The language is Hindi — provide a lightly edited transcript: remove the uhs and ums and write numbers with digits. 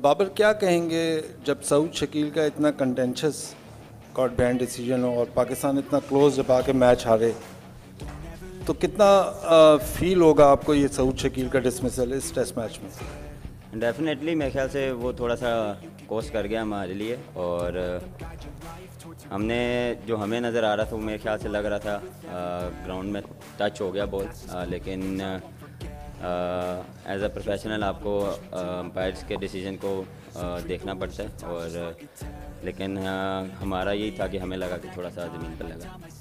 बाबर क्या कहेंगे जब सऊद शकील का इतना कंटेंशस कॉर्ट बैंड डिसीजन हो और पाकिस्तान इतना क्लोज जब आके मैच हारे, तो कितना फील होगा आपको ये सऊद शकील का डिसमिसल इस टेस्ट मैच में? डेफिनेटली मेरे ख्याल से वो थोड़ा सा कोस कर गया हमारे लिए, और हमने जो हमें नज़र आ रहा था वो मेरे ख्याल से लग रहा था ग्राउंड में टच हो गया बॉल, लेकिन एज अ प्रोफेशनल आपको अंपायर्स के डिसीजन को देखना पड़ता है, और लेकिन हमारा यही था कि हमें लगा कि थोड़ा सा ज़मीन पर लगा।